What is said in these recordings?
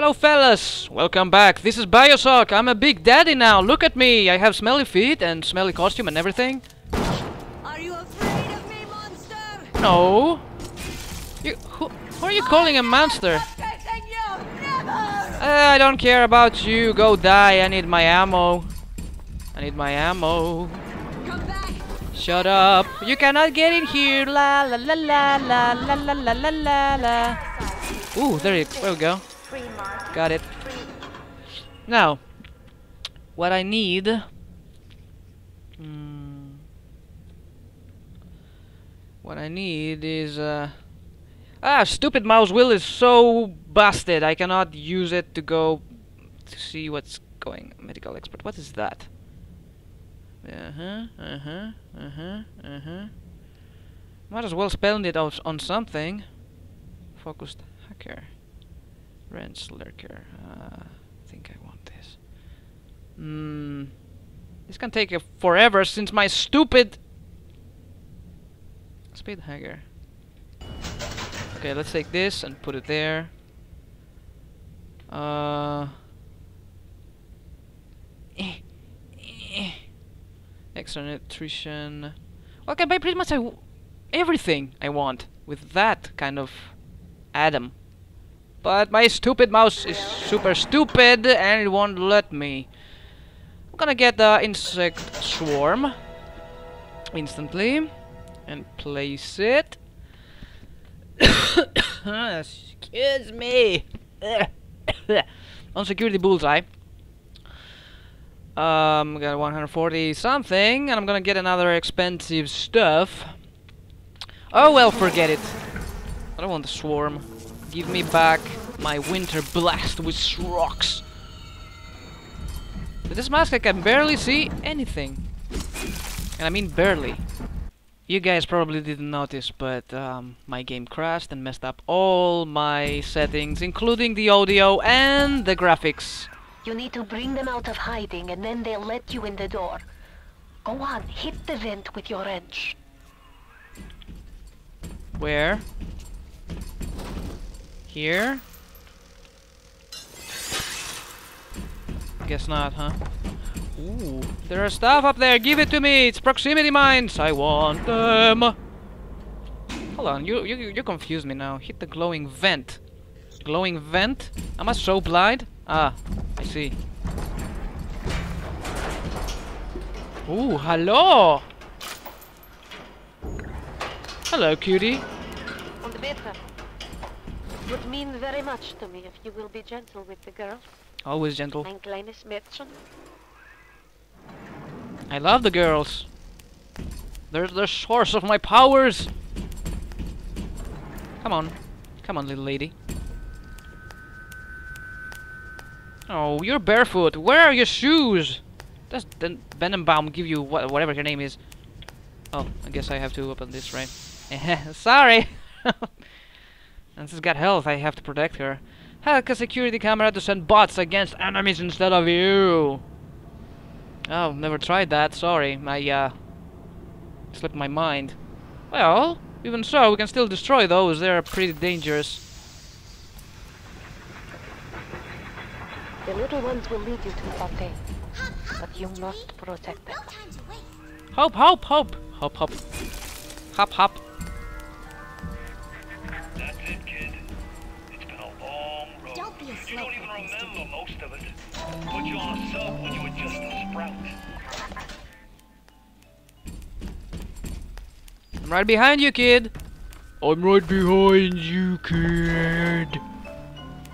Hello fellas, welcome back. This is Bioshock. I'm a big daddy now. Look at me. I have smelly feet and smelly costume and everything. Are you afraid of me, monster? No. Who are you calling a monster? I don't care about you. Go die. I need my ammo. I need my ammo. Come back. Shut up. You cannot get in here. La la la la la la la la la la. Ooh, there we go. Got it. Now, what I need... what I need is... stupid mouse wheel is so busted. I cannot use it to go to see what's going. Medical expert. What is that? Might as well spend it out on something. Focused hacker. Lurker. I think I want this. This can take forever since my stupid speed hacker. Okay, let's take this and put it there. Extra nutrition. Well, I can buy pretty much everything I want with that kind of ADAM. But my stupid mouse is super stupid and it won't let me. I'm gonna get the insect swarm instantly and place it. Excuse me. On security bullseye. Got 140 something and I'm gonna get another expensive stuff. Oh well, forget it. I don't want the swarm. Give me back my winter blast with rocks. With this mask I can barely see anything. And I mean barely. You guys probably didn't notice, but my game crashed and messed up all my settings, including the audio and the graphics. You need to bring them out of hiding and then they'll let you in the door. Go on, hit the vent with your wrench. Where? Here? Guess not, huh? Ooh, there are stuff up there. Give it to me. It's proximity mines. I want them. Hold on, you confuse me now. Hit the glowing vent. Glowing vent? Am I so blind? Ah, I see. Ooh, hello. Hello, cutie. Would mean very much to me if you will be gentle with the girl. Always gentle. I love the girls. They're the source of my powers. Come on. Come on, little lady. Oh, you're barefoot. Where are your shoes? Does Venombaum give you whatever your name is? Oh, I guess I have to open this, right? Sorry! And she's got health, I have to protect her. Hack a security camera to send bots against enemies instead of you. Oh, never tried that, sorry. I slipped my mind. Well, even so, we can still destroy those. They're pretty dangerous. The little ones will lead you to Fontaine. But you must protect them. Hop, hop, hop. Hop, hop. Hop, hop. You don't even remember most of it. Put you on a sub when you were just a sprout. I'm right behind you, kid. I'm right behind you, kid.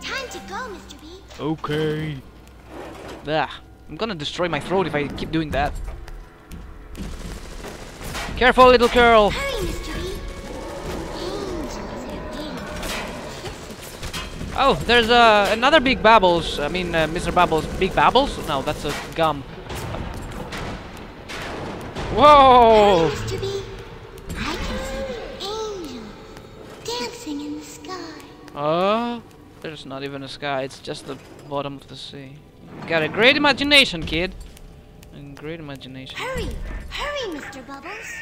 Time to go, Mr. B. Okay. Ugh. I'm gonna destroy my throat if I keep doing that. Careful, little girl. Hurry, Mr. B. Oh, there's another Big Bubbles. I mean, Mr. Bubbles. Big Bubbles? No, that's a gum. Whoa! I can see an angel dancing in the sky. Oh, there's not even a sky. It's just the bottom of the sea. You got a great imagination, kid. A great imagination. Hurry, hurry, Mr. Bubbles.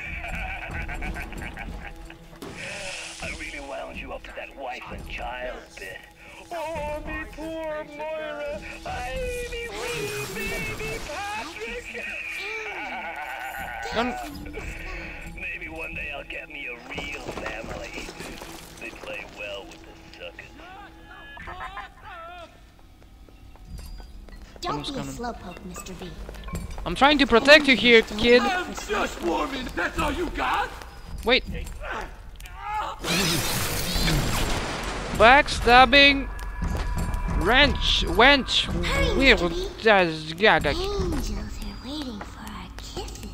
I really wound you up to that wife and child bit. Oh, me poor Moira. I me wee baby Patrick. Maybe one day I'll get me a real family. They play well with the suckers. Don't be a slowpoke, Mr. B. I'm trying to protect you here, kid. I'm just warming. That's all you got? Wait. Backstabbing wrench, wench. Weird. Angels are waiting for our kisses.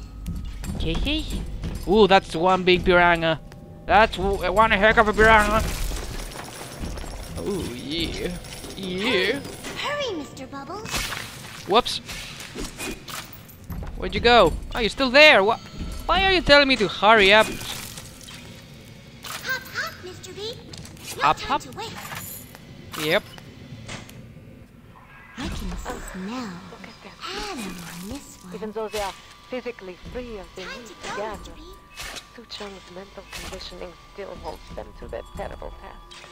Kisses? Ooh, that's one big piranha. That's one heck of a piranha. Ooh, yeah. Yeah. Hurry, Mr. Bubbles. Whoops. Where'd you go? Oh, you're still there. What? Why are you telling me to hurry up? Hop, hop, Mr. B. Hop, hop. Yep. I can smell Adam on this one. Even though they are physically free of the need to gather, Su-Chun's mental conditioning still holds them to their terrible task.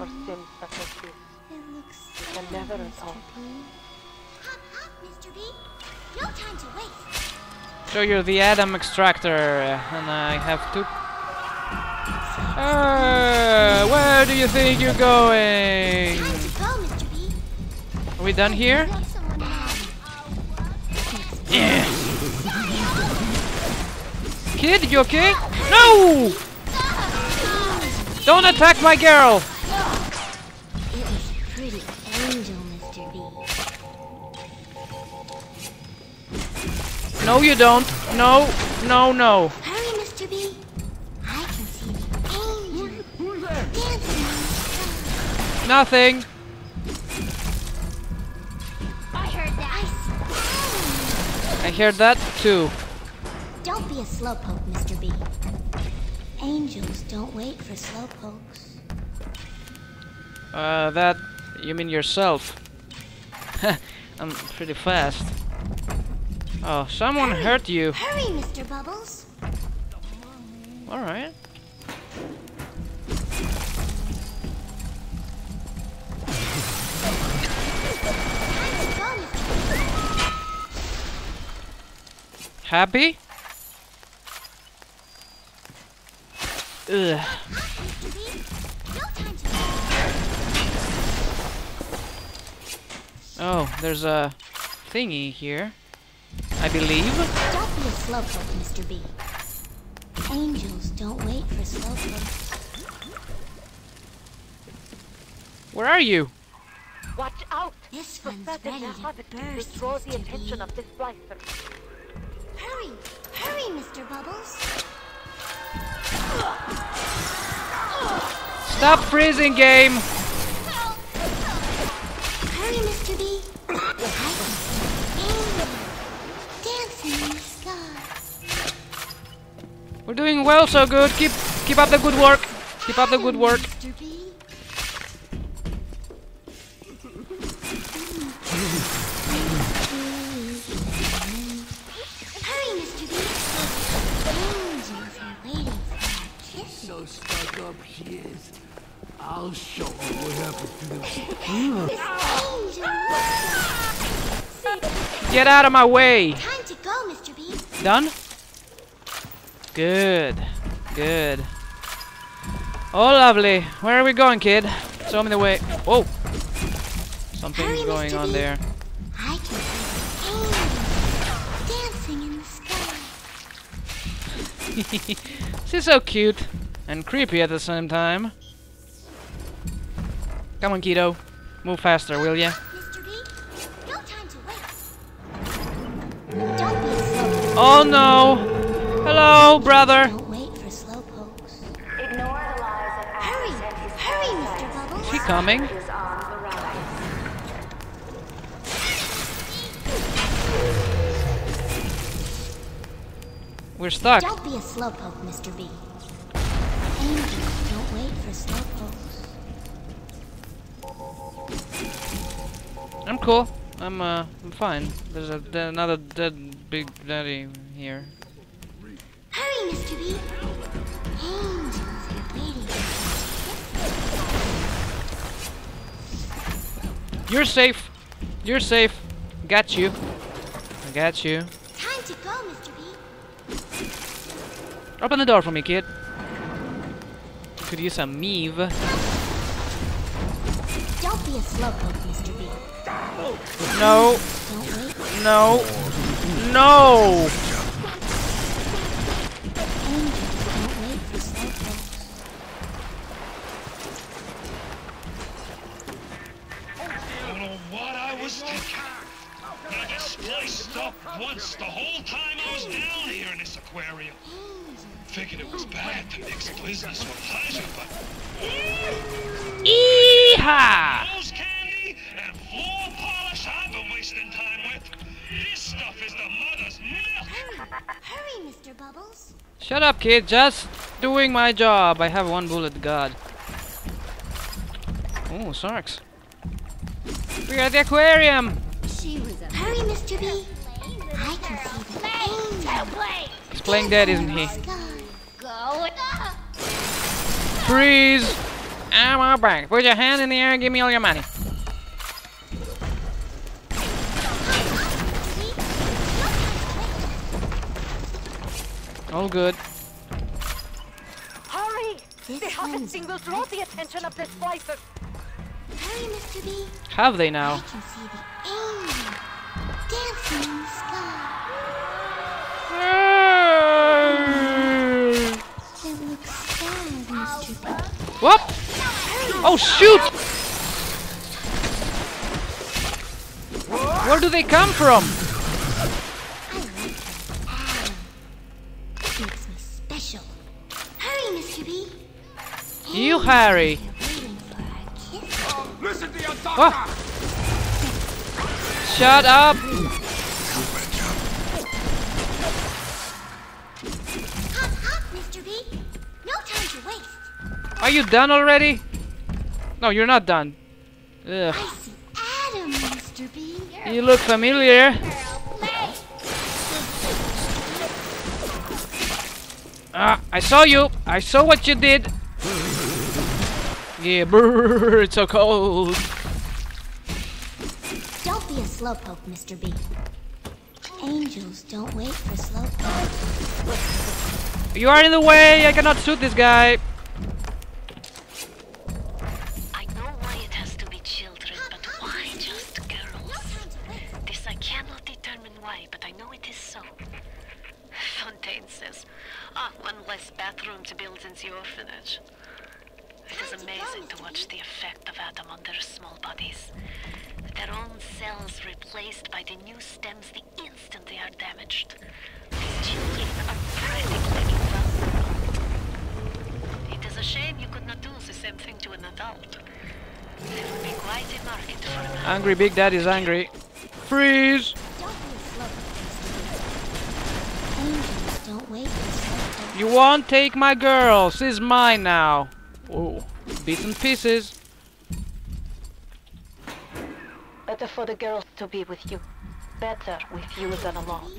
Or sins such as this. It looks so never resolved. Hop, hop, Mr. B. No time to waste. So you're the ADAM extractor, and I have to... where do you think you're going? Time to go, Mr. B. Are we done here? Yeah. Kid, you okay? No! Don't attack my girl! It was a pretty angel, Mr. B. No, you don't. No, no, no. Hurry, Mr. B. I can see the angel. Who's there? Dancing. Nothing. I heard that. I heard that too. Don't be a slowpoke, Mr. B. Angels don't wait for slowpokes. That you mean yourself? I'm pretty fast. Oh, someone hurt you. Hurry, Mr. Bubbles. Alright. Happy? Ugh. Oh, there's a thingy here. I believe. Don't be a slowpoke, Mr. B. Angels don't wait for slowpoke. Where are you? Watch out! This one's ready to burst, draw the attention of this blister. Hurry! Hurry, Mr. Bubbles! Stop freezing, game! Help. Hurry, Mr. B! We're doing well, so good. Keep up the good work. Keep up the good work. Hurry, Mr. B. Angels are waiting for a kiss. So stuck up she is. I'll show her what happened to them. Get out of my way. Time to go, Mr. B. Done? Good, good. Oh, lovely. Where are we going, kid? Show me the way. Whoa! Something's going on there. I can see angels dancing in the sky. She's so cute and creepy at the same time. Come on, kiddo. Move faster, will ya? Mr. B, no time to waste. Don't be slow. Oh no! Hello, brother. Don't wait for slowpokes. Ignore the lies of Hurry, hurry, Mr. Bubbles. She coming? We're stuck. Don't be a slowpoke, Mr. B. Angels don't wait for slowpokes. I'm cool. I'm fine. There's another dead big daddy here. Hurry, Mr. B. Angels are waiting. You're safe. You're safe. Got you. I got you. Time to go, Mr. B. Open the door for me, kid. Could use some meave. Don't be a slowpoke, Mr. B. No. No. No. Once the whole time I was down here in this aquarium. Figured it was bad to mix business with pleasure, but Eeeeeeha! Nose candy and floor polish I've been wasting time with. This stuff is the mother's milk. Hurry, Mr. Bubbles. Shut up, kid. Just doing my job. I have one bullet, God. Oh, Sarks. We're at the aquarium. Hurry, Mr. B. I can see the pain. He's playing dead, isn't he? Freeze! I'm all back. Put your hand in the air and give me all your money. All good. Hurry! They haven't single drawn the attention of this splicer. Hurry, Mr. B. Have they now? I can see the dancing in the sky. It looks sad, Mr. B. Whoop! Oh shoot! Where do they come from? It makes me special. Hurry, Mr. B. You hurry. Listen to your doctor. Shut up! Hop, hop, Mr. B. No time to waste. Are you done already? No, you're not done. Ugh. I see Adam, Mr. B. You look familiar. I saw you. I saw what you did. Yeah, brrr, it's so cold. Don't be a slowpoke, Mr. B. Angels don't wait for slowpoke. You are in the way! I cannot shoot this guy! I know why it has to be children, but why just girls? This I cannot determine why, but I know it is so. Fontaine says, one less bathroom to build in the orphanage. It is amazing to watch the effect of ADAM on their small bodies. Their own cells replaced by the new stems the instant they are damaged. These children are practically vulnerable. It is a shame you could not do the same thing to an adult. There would be quite a market for an adult. Angry Big Daddy's angry. Freeze! You won't take my girl. She's mine now. Oh, beaten pieces. Better for the girls to be with you. Better with you than alone.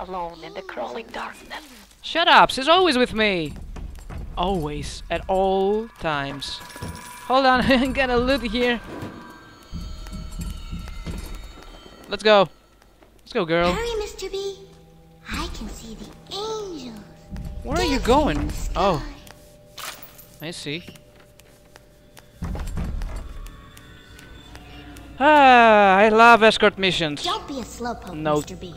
Alone in the crawling darkness. Shut up, she's always with me. Always, at all times. Hold on, I got a loot here. Let's go. Let's go, girl. Hurry, Mr. B. I can see the angels. Where are you going? Oh. I see. Ah, I love escort missions. Don't be a slowpoke, Mr. B.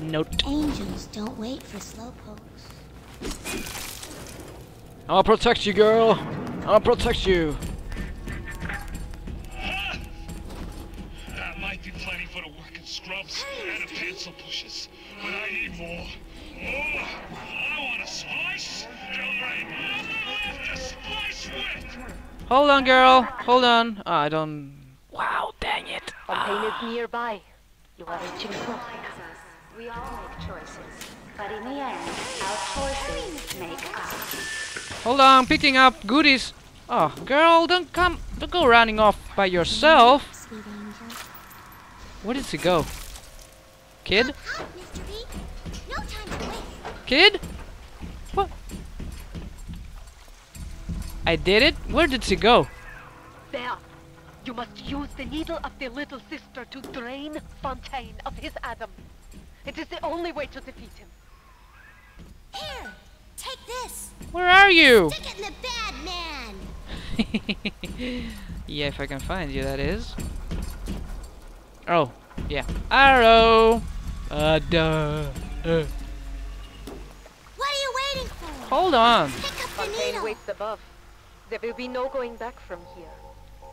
Note. Angels don't wait for slowpokes. I'll protect you, girl. I'll protect you. That might be plenty for the working scrubs and the pencil pushers, but I need more. More. I want a splice. Hold on, girl. Hold on. Oh, I don't. Wow, dang it. Fontaine is nearby. You are reaching close. We all make choices, but in the end, our choices make us. Hold on, picking up goodies. Oh, girl, don't come. Don't go running off by yourself. Where did she go? Kid? Kid? What? I did it? Where did she go? There. You must use the needle of the little sister to drain Fontaine of his ADAM. It is the only way to defeat him. Here, take this. Where are you? Stick it in the bad man. Yeah, if I can find you, that is. Oh, yeah. Arrow. Duh. What are you waiting for? Hold on. Pick up the needle. Waits above. There will be no going back from here.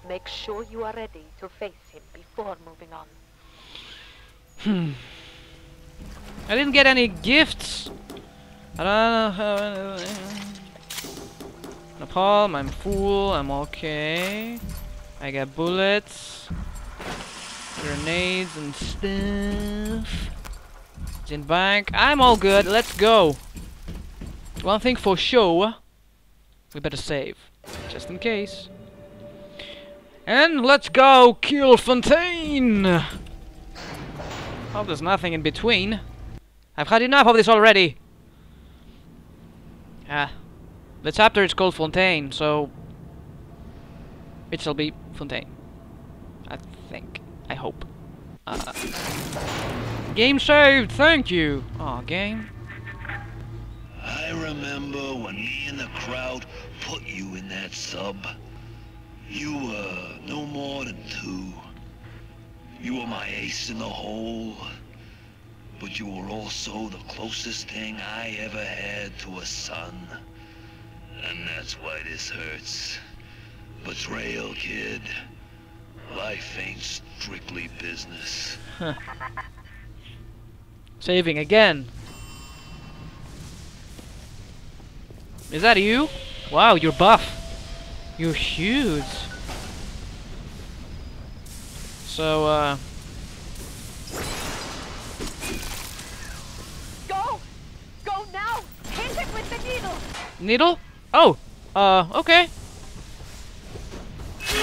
Make sure you are ready to face him before moving on. Hmm. I didn't get any gifts. I don't know how. Napalm, I'm full, I'm okay. I got bullets, grenades and stuff. Gin bank, I'm all good, let's go. One thing for sure, we better save, just in case. And let's go kill Fontaine! Hope there's nothing in between. I've had enough of this already! The chapter is called Fontaine, so... it shall be Fontaine. I think. I hope. Game saved! Thank you! Aw, game. I remember when me and the crowd put you in that sub. You were no more than two. You were my ace in the hole, but you were also the closest thing I ever had to a son. And that's why this hurts. Betrayal, kid. Life ain't strictly business. Huh. Saving again. Is that you? Wow, you're buff. You're huge. So, Go! Go now! Hit it with the needle! Needle? Oh! Okay. Can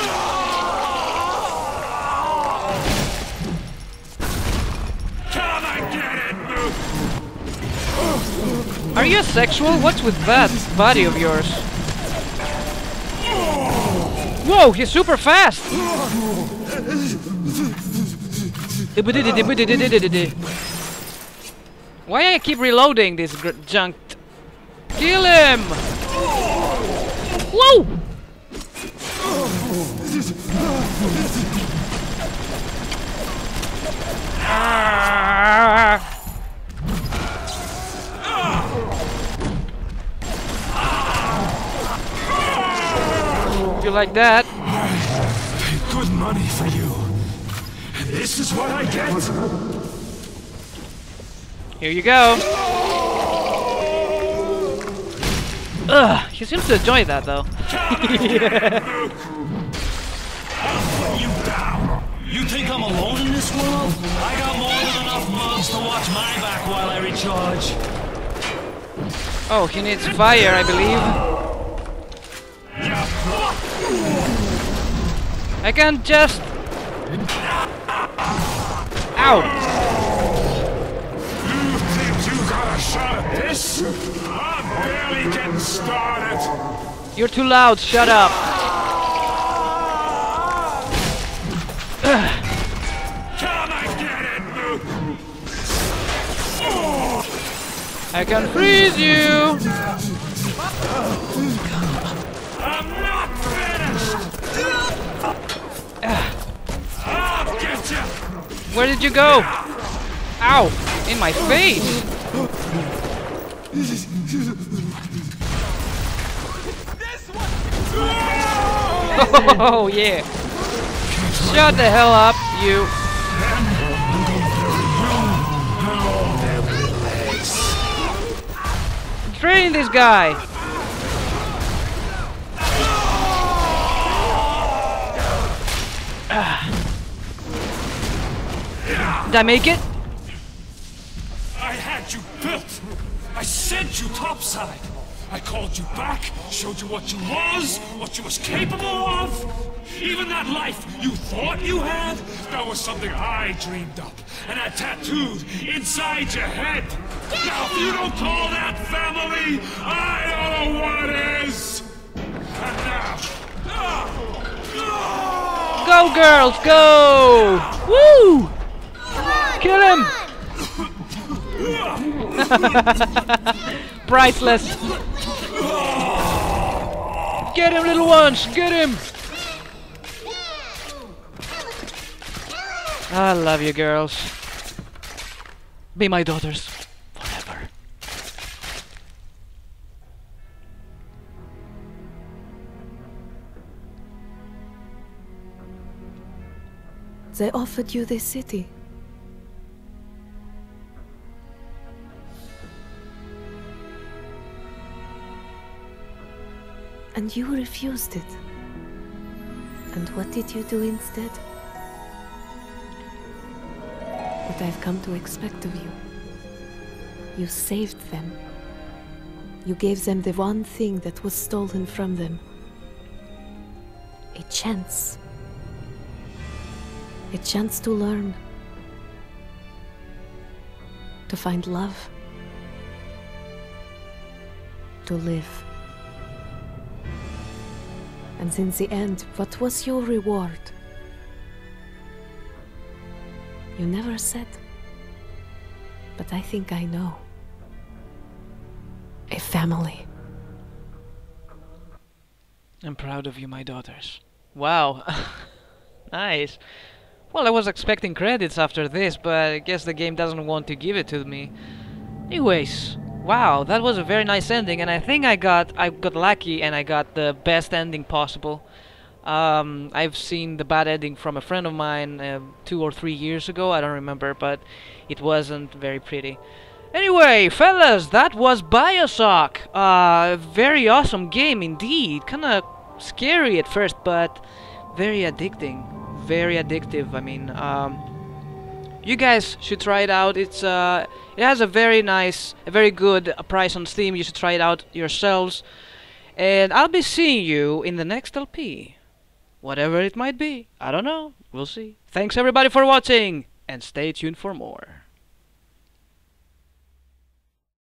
I get it, Luke? Are you sexual? What's with that body of yours? Whoa, he's super fast! Why I keep reloading this junk? Kill him! Whoa! You like that? I paid good money for you. This is what I get. Here you go. Ugh, he seems to enjoy that though. I'll put you down. You think I'm alone in this world? I got more than enough mobs to watch my back while I recharge. Oh, he needs fire, I believe. I can't just... Ow! You think you got a shot at this? I'm barely getting started! You're too loud, shut up! Can I get it, Luke? I can freeze you! Where did you go? Ow! In my face! Oh yeah! Shut the hell up, you! Train this guy! Did I make it? I had you built. I sent you topside. I called you back, showed you what you was, what you was capable of. Even that life you thought you had, that was something I dreamed up, and I tattooed inside your head. Now, if you don't call that family, I don't know what is. And now... Go, girls, go! Woo! Kill him! Priceless! Get him, little ones! Get him! I love you, girls. Be my daughters. Forever. They offered you this city. And you refused it. And what did you do instead? What I've come to expect of you. You saved them. You gave them the one thing that was stolen from them. A chance. A chance to learn. To find love. To live. And in the end, what was your reward? You never said, but I think I know. A family. I'm proud of you, my daughters. Wow. Nice. Well, I was expecting credits after this, but I guess the game doesn't want to give it to me. Anyways. Wow, that was a very nice ending, and I think I got lucky and I got the best ending possible. I've seen the bad ending from a friend of mine 2 or 3 years ago, I don't remember, but it wasn't very pretty. Anyway, fellas, that was Bioshock! Very awesome game indeed, kinda scary at first, but very addicting, very addictive, I mean. You guys should try it out. It's it has a very nice, a very good price on Steam. You should try it out yourselves. And I'll be seeing you in the next LP. Whatever it might be. I don't know. We'll see. Thanks everybody for watching and stay tuned for more.